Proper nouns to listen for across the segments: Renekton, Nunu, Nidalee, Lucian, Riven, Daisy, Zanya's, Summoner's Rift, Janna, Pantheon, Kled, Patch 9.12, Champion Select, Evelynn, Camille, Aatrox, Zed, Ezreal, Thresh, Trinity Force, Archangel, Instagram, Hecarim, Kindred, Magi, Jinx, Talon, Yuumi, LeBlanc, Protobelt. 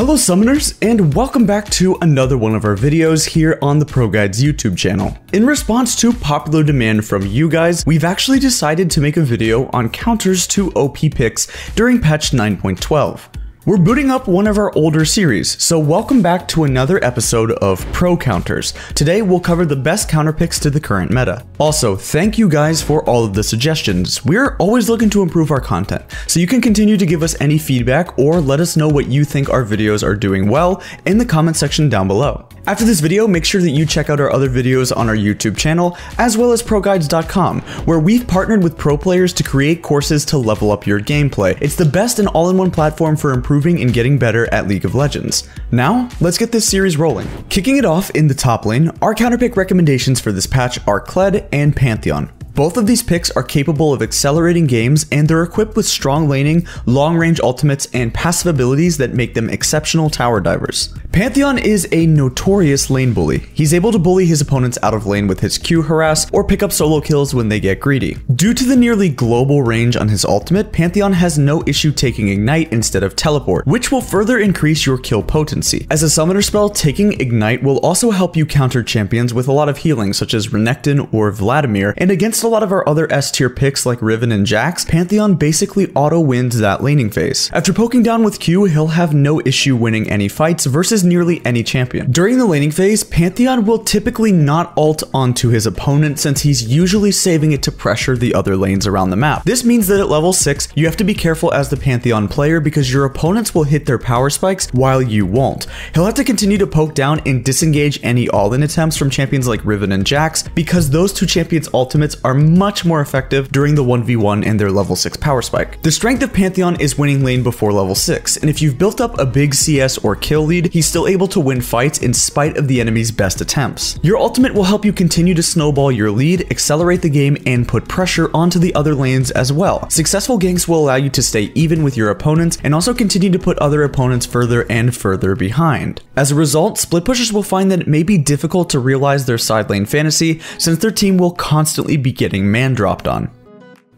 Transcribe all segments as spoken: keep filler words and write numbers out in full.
Hello summoners, and welcome back to another one of our videos here on the ProGuides YouTube channel. In response to popular demand from you guys, we've actually decided to make a video on counters to O P picks during patch nine point twelve. We're booting up one of our older series, so welcome back to another episode of Pro Counters. Today we'll cover the best counter picks to the current meta. Also, thank you guys for all of the suggestions. We're always looking to improve our content, so you can continue to give us any feedback or let us know what you think our videos are doing well in the comment section down below. After this video, make sure that you check out our other videos on our YouTube channel, as well as ProGuides dot com, where we've partnered with pro players to create courses to level up your gameplay. It's the best and all-in-one platform for improving and getting better at League of Legends. Now, let's get this series rolling. Kicking it off in the top lane, our counterpick recommendations for this patch are Kled and Pantheon. Both of these picks are capable of accelerating games, and they're equipped with strong laning, long-range ultimates, and passive abilities that make them exceptional tower divers. Pantheon is a notorious lane bully. He's able to bully his opponents out of lane with his Q harass or pick up solo kills when they get greedy. Due to the nearly global range on his ultimate, Pantheon has no issue taking Ignite instead of Teleport, which will further increase your kill potency. As a summoner spell, taking Ignite will also help you counter champions with a lot of healing such as Renekton or Vladimir, and against a lot of our other S-tier picks like Riven and Jax, Pantheon basically auto-wins that laning phase. After poking down with Q, he'll have no issue winning any fights versus nearly any champion. During the laning phase, Pantheon will typically not ult onto his opponent since he's usually saving it to pressure the other lanes around the map. This means that at level six, you have to be careful as the Pantheon player because your opponents will hit their power spikes while you won't. He'll have to continue to poke down and disengage any all-in attempts from champions like Riven and Jax because those two champions' ultimates are Are much more effective during the one v one and their level six power spike. The strength of Pantheon is winning lane before level six, and if you've built up a big C S or kill lead, he's still able to win fights in spite of the enemy's best attempts. Your ultimate will help you continue to snowball your lead, accelerate the game, and put pressure onto the other lanes as well. Successful ganks will allow you to stay even with your opponents and also continue to put other opponents further and further behind. As a result, split pushers will find that it may be difficult to realize their side lane fantasy since their team will constantly be getting man dropped on.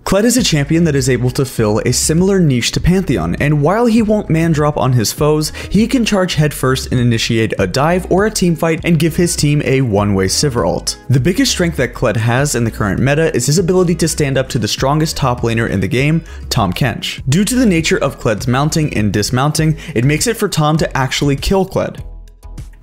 Kled is a champion that is able to fill a similar niche to Pantheon, and while he won't man drop on his foes, he can charge headfirst and initiate a dive or a teamfight and give his team a one-way Sivir ult. The biggest strength that Kled has in the current meta is his ability to stand up to the strongest top laner in the game, Tahm Kench. Due to the nature of Kled's mounting and dismounting, it makes it for Tahm to actually kill Kled.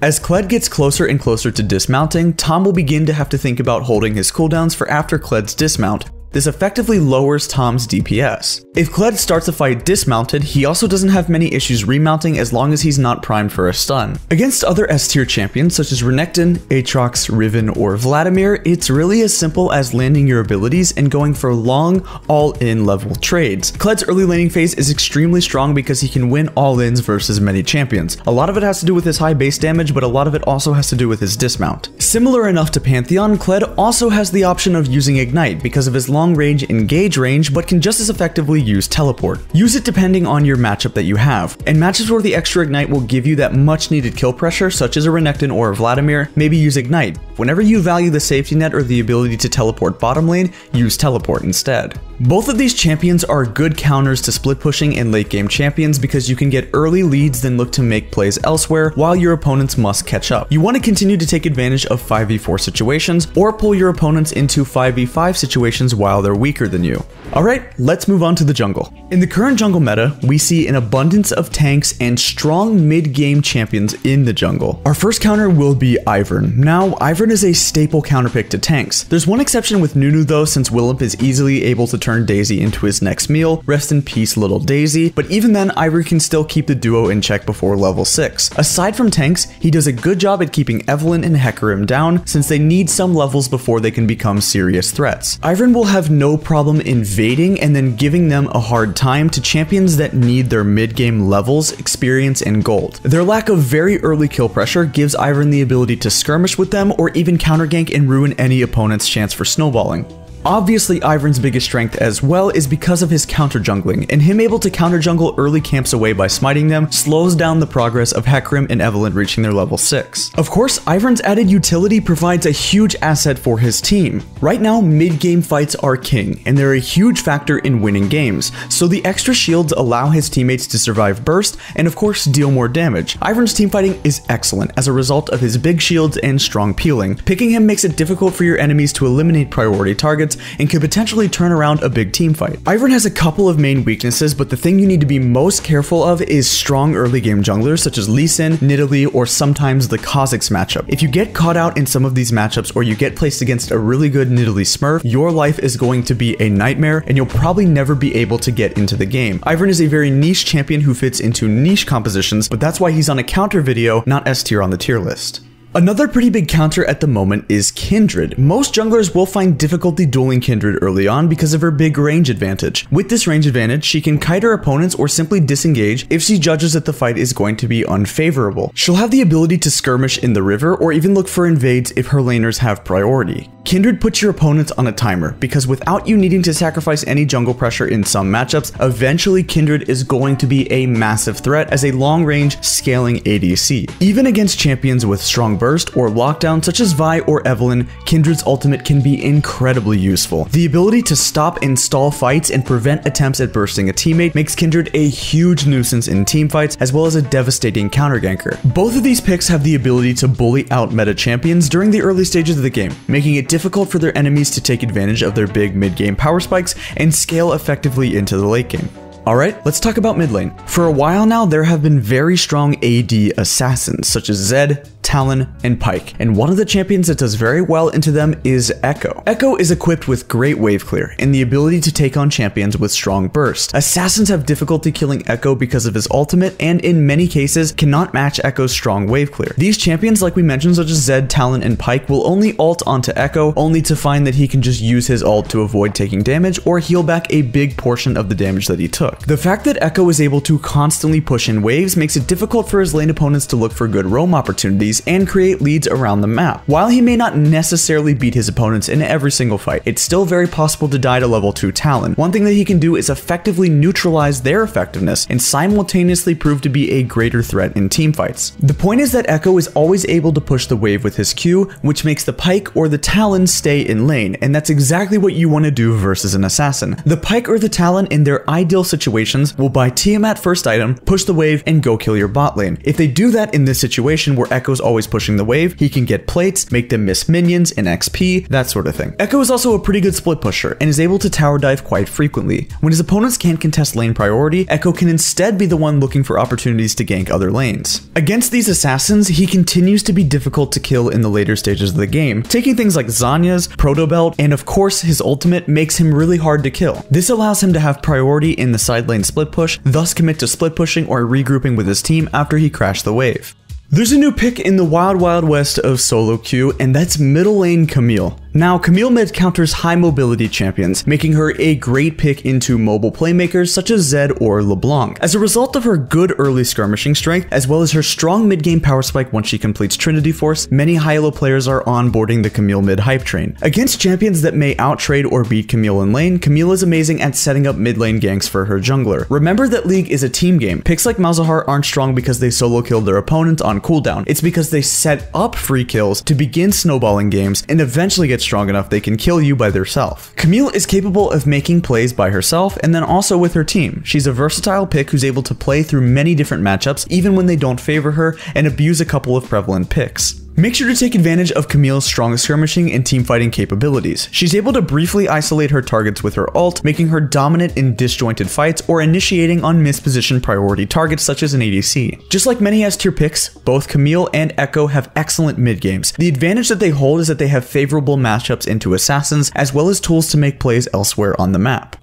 As Kled gets closer and closer to dismounting, Tahm will begin to have to think about holding his cooldowns for after Kled's dismount. This effectively lowers Tahm's D P S. If Kled starts a fight dismounted, he also doesn't have many issues remounting as long as he's not primed for a stun. Against other S-tier champions such as Renekton, Aatrox, Riven, or Vladimir, it's really as simple as landing your abilities and going for long, all-in level trades. Kled's early laning phase is extremely strong because he can win all-ins versus many champions. A lot of it has to do with his high base damage, but a lot of it also has to do with his dismount. Similar enough to Pantheon, Kled also has the option of using Ignite because of his long long-range engage range, but can just as effectively use Teleport. Use it depending on your matchup that you have, and matchups where the extra Ignite will give you that much-needed kill pressure, such as a Renekton or a Vladimir, maybe use Ignite. Whenever you value the safety net or the ability to teleport bottom lane, use Teleport instead. Both of these champions are good counters to split pushing and late game champions because you can get early leads then look to make plays elsewhere while your opponents must catch up. You want to continue to take advantage of five v four situations or pull your opponents into five v five situations while they're weaker than you. Alright, let's move on to the jungle. In the current jungle meta, we see an abundance of tanks and strong mid-game champions in the jungle. Our first counter will be Ivern. Now, Ivern is a staple counterpick to tanks. There's one exception with Nunu though, since Willump is easily able to turn Daisy into his next meal. Rest in peace, little Daisy. But even then, Ivern can still keep the duo in check before level six. Aside from tanks, he does a good job at keeping Evelynn and Hecarim down, since they need some levels before they can become serious threats. Ivern will have no problem invading and then giving them a hard time to champions that need their mid-game levels, experience, and gold. Their lack of very early kill pressure gives Ivern the ability to skirmish with them or even counter gank and ruin any opponent's chance for snowballing. Obviously, Ivern's biggest strength as well is because of his counter jungling, and him able to counter jungle early camps away by smiting them slows down the progress of Hecarim and Evelynn reaching their level six. Of course, Ivern's added utility provides a huge asset for his team. Right now, mid-game fights are king, and they're a huge factor in winning games, so the extra shields allow his teammates to survive burst and of course deal more damage. Ivern's teamfighting is excellent as a result of his big shields and strong peeling. Picking him makes it difficult for your enemies to eliminate priority targets and could potentially turn around a big teamfight. Ivern has a couple of main weaknesses, but the thing you need to be most careful of is strong early game junglers such as Lucian, Nidalee, or sometimes the Kha'Zix matchup. If you get caught out in some of these matchups or you get placed against a really good Nidalee smurf, your life is going to be a nightmare and you'll probably never be able to get into the game. Ivern is a very niche champion who fits into niche compositions, but that's why he's on a counter video, not S tier on the tier list. Another pretty big counter at the moment is Kindred. Most junglers will find difficulty dueling Kindred early on because of her big range advantage. With this range advantage, she can kite her opponents or simply disengage if she judges that the fight is going to be unfavorable. She'll have the ability to skirmish in the river or even look for invades if her laners have priority. Kindred puts your opponents on a timer because without you needing to sacrifice any jungle pressure in some matchups, eventually Kindred is going to be a massive threat as a long-range scaling A D C. Even against champions with strong burst or lockdown such as Vi or Evelynn, Kindred's ultimate can be incredibly useful. The ability to stop and stall fights and prevent attempts at bursting a teammate makes Kindred a huge nuisance in teamfights as well as a devastating counter ganker. Both of these picks have the ability to bully out meta champions during the early stages of the game, making it difficult for their enemies to take advantage of their big mid-game power spikes and scale effectively into the late game. Alright, let's talk about mid lane. For a while now, there have been very strong A D assassins such as Zed, Talon, and Pyke, and one of the champions that does very well into them is Ekko. Ekko is equipped with great wave clear and the ability to take on champions with strong burst. Assassins have difficulty killing Ekko because of his ultimate and in many cases cannot match Ekko's strong wave clear. These champions, like we mentioned, such as Zed, Talon, and Pyke, will only ult onto Ekko only to find that he can just use his ult to avoid taking damage or heal back a big portion of the damage that he took. The fact that Ekko is able to constantly push in waves makes it difficult for his lane opponents to look for good roam opportunities and create leads around the map. While he may not necessarily beat his opponents in every single fight, it's still very possible to die to level two Talon. One thing that he can do is effectively neutralize their effectiveness and simultaneously prove to be a greater threat in teamfights. The point is that Ekko is always able to push the wave with his Q, which makes the Pyke or the Talon stay in lane, and that's exactly what you want to do versus an assassin. The Pyke or the Talon in their ideal situation situations will buy Tiamat first item, push the wave, and go kill your bot lane. If they do that in this situation where Ekko's always pushing the wave, he can get plates, make them miss minions and X P, that sort of thing. Ekko is also a pretty good split pusher and is able to tower dive quite frequently. When his opponents can't contest lane priority, Ekko can instead be the one looking for opportunities to gank other lanes. Against these assassins, he continues to be difficult to kill in the later stages of the game. Taking things like Zanya's, Protobelt, and of course his ultimate makes him really hard to kill. This allows him to have priority in the side lane split push, thus commit to split pushing or regrouping with his team after he crashed the wave. There's a new pick in the wild wild west of solo queue, and that's middle lane Camille. Now, Camille mid counters high mobility champions, making her a great pick into mobile playmakers such as Zed or LeBlanc. As a result of her good early skirmishing strength, as well as her strong mid game power spike once she completes Trinity Force, many high-low players are onboarding the Camille mid hype train. Against champions that may outtrade or beat Camille in lane, Camille is amazing at setting up mid lane ganks for her jungler. Remember that League is a team game. Picks like Malzahar aren't strong because they solo killed their opponents on cooldown. It's because they set up free kills to begin snowballing games and eventually get strong enough they can kill you by themselves. Camille is capable of making plays by herself and then also with her team. She's a versatile pick who's able to play through many different matchups even when they don't favor her and abuse a couple of prevalent picks. Make sure to take advantage of Camille's strong skirmishing and teamfighting capabilities. She's able to briefly isolate her targets with her ult, making her dominant in disjointed fights or initiating on mispositioned priority targets such as an A D C. Just like many S-tier picks, both Camille and Ekko have excellent mid-games. The advantage that they hold is that they have favorable matchups into assassins, as well as tools to make plays elsewhere on the map.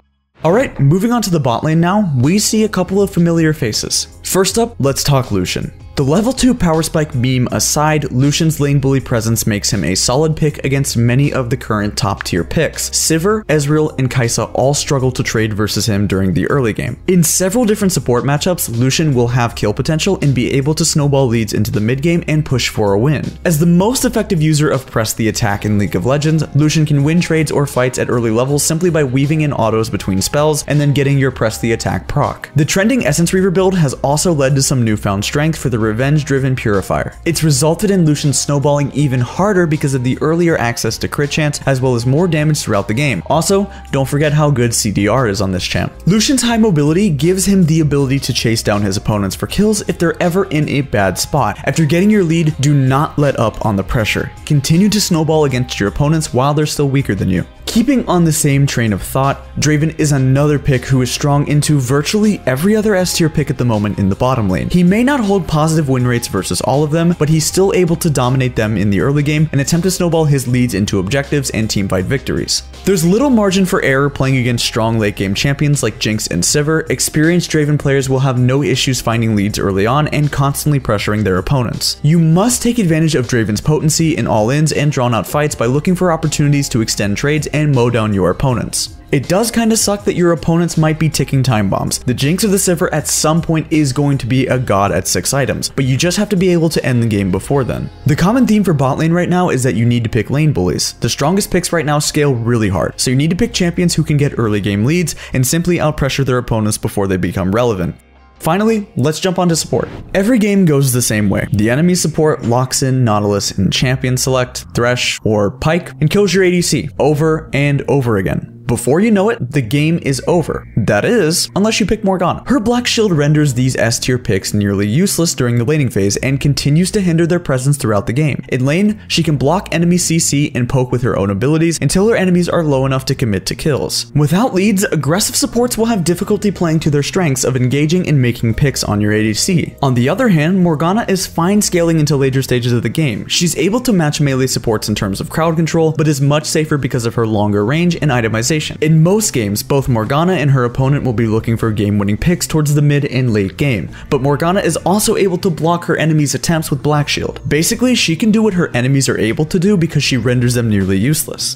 Alright, moving on to the bot lane now, we see a couple of familiar faces. First up, let's talk Lucian. The level two power spike beam aside, Lucian's lane bully presence makes him a solid pick against many of the current top tier picks. Sivir, Ezreal, and Kai'Sa all struggle to trade versus him during the early game. In several different support matchups, Lucian will have kill potential and be able to snowball leads into the mid game and push for a win. As the most effective user of press the attack in League of Legends, Lucian can win trades or fights at early levels simply by weaving in autos between spells and then getting your press the attack proc. The trending Essence Reaver build has also led to some newfound strength for the revenge-driven Purifier. It's resulted in Lucian snowballing even harder because of the earlier access to crit chance as well as more damage throughout the game. Also, don't forget how good C D R is on this champ. Lucian's high mobility gives him the ability to chase down his opponents for kills if they're ever in a bad spot. After getting your lead, do not let up on the pressure. Continue to snowball against your opponents while they're still weaker than you. Keeping on the same train of thought, Draven is another pick who is strong into virtually every other S-tier pick at the moment in the bottom lane. He may not hold positive win rates versus all of them, but he's still able to dominate them in the early game and attempt to snowball his leads into objectives and teamfight victories. There's little margin for error playing against strong late game champions like Jinx and Sivir. Experienced Draven players will have no issues finding leads early on and constantly pressuring their opponents. You must take advantage of Draven's potency in all-ins and drawn-out fights by looking for opportunities to extend trades and mow down your opponents. It does kinda suck that your opponents might be ticking time bombs. The Jinx or the Sivir at some point is going to be a god at six items, but you just have to be able to end the game before then. The common theme for bot lane right now is that you need to pick lane bullies. The strongest picks right now scale really hard, so you need to pick champions who can get early game leads and simply outpressure their opponents before they become relevant. Finally, let's jump onto support. Every game goes the same way. The enemy support locks in Nautilus and Champion Select, Thresh, or Pyke, and kills your A D C over and over again. Before you know it, the game is over. That is, unless you pick Morgana. Her Black Shield renders these S-tier picks nearly useless during the laning phase and continues to hinder their presence throughout the game. In lane, she can block enemy C C and poke with her own abilities until her enemies are low enough to commit to kills. Without leads, aggressive supports will have difficulty playing to their strengths of engaging and making picks on your A D C. On the other hand, Morgana is fine scaling into later stages of the game. She's able to match melee supports in terms of crowd control, but is much safer because of her longer range and itemization. In most games, both Morgana and her opponent will be looking for game-winning picks towards the mid and late game, but Morgana is also able to block her enemies' attempts with Black Shield. Basically, she can do what her enemies are able to do because she renders them nearly useless.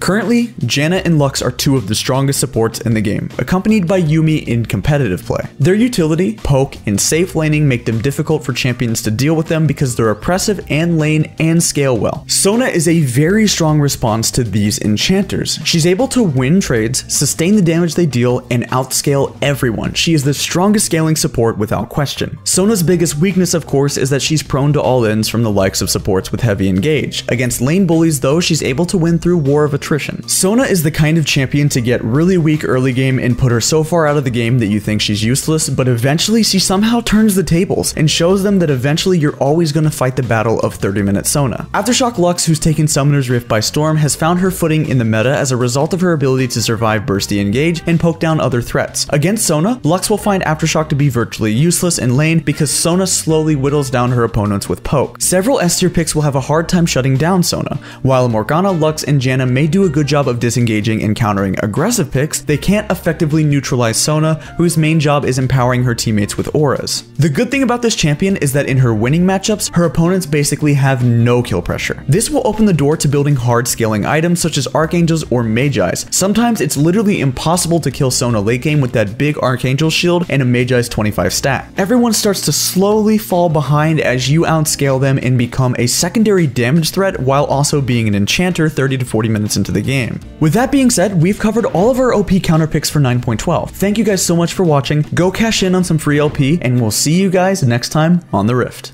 Currently, Janna and Lux are two of the strongest supports in the game, accompanied by Yuumi in competitive play. Their utility, poke, and safe laning make them difficult for champions to deal with them because they're oppressive and lane and scale well. Sona is a very strong response to these enchanters. She's able to win trades, sustain the damage they deal, and outscale everyone. She is the strongest scaling support without question. Sona's biggest weakness, of course, is that she's prone to all-ins from the likes of supports with heavy engage. Against lane bullies, though, she's able to win through war of attrition. Sona is the kind of champion to get really weak early game and put her so far out of the game that you think she's useless, but eventually she somehow turns the tables and shows them that eventually you're always going to fight the battle of thirty minute Sona. Aftershock Lux, who's taken Summoner's Rift by storm, has found her footing in the meta as a result of her ability to survive bursty engage and poke down other threats. Against Sona, Lux will find Aftershock to be virtually useless in lane because Sona slowly whittles down her opponents with poke. Several S-tier picks will have a hard time shutting down Sona. While Morgana, Lux, and Janna may do a good job of disengaging and countering aggressive picks, they can't effectively neutralize Sona, whose main job is empowering her teammates with auras. The good thing about this champion is that in her winning matchups, her opponents basically have no kill pressure. This will open the door to building hard scaling items such as Archangels or Magi's. Sometimes it's literally impossible to kill Sona late game with that big Archangel shield and a Magi's twenty-five stack. Everyone starts to slowly fall behind as you outscale them and become a secondary damage threat while also being an enchanter thirty to forty minutes into the game. With that being said, we've covered all of our O P counter picks for nine point twelve. Thank you guys so much for watching. Go cash in on some free L P, and we'll see you guys next time on the Rift.